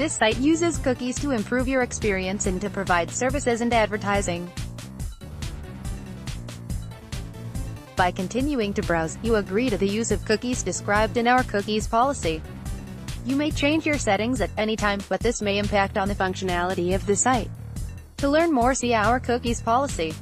This site uses cookies to improve your experience and to provide services and advertising. By continuing to browse, you agree to the use of cookies described in our cookies policy. You may change your settings at any time, but this may impact on the functionality of the site. To learn more, see our cookies policy.